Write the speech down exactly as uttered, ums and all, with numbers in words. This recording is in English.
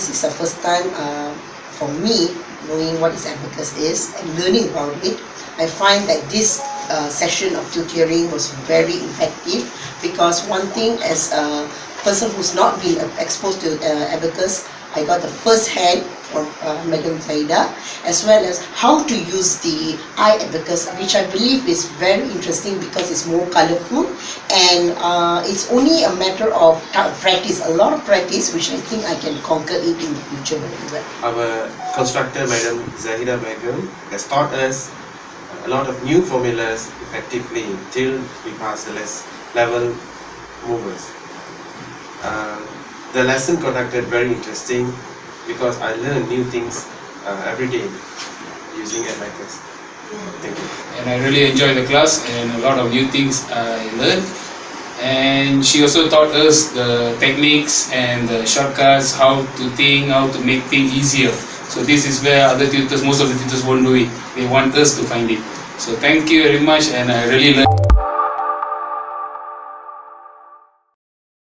this is the first time uh, for me knowing what is abacus is and learning about it. I find that this uh, session of tutoring was very effective, because one thing, as a person who's not been exposed to uh, abacus, I got the first hand from uh, Madam Zahida, as well as how to use the iAbacus, which I believe is very interesting because it's more colorful, and uh, it's only a matter of practice, a lot of practice, which I think I can conquer it in the future very well. Our constructor, Madam Zahida Begum, has taught us a lot of new formulas effectively till we pass the level movers. Uh, The lesson conducted very interesting, because I learn new things uh, every day using abacus. Thank you. And I really enjoyed the class, and a lot of new things I learned. And she also taught us the techniques and the shortcuts, how to think, how to make things easier. So this is where other tutors, most of the tutors won't do it. They want us to find it. So thank you very much, and I really learned.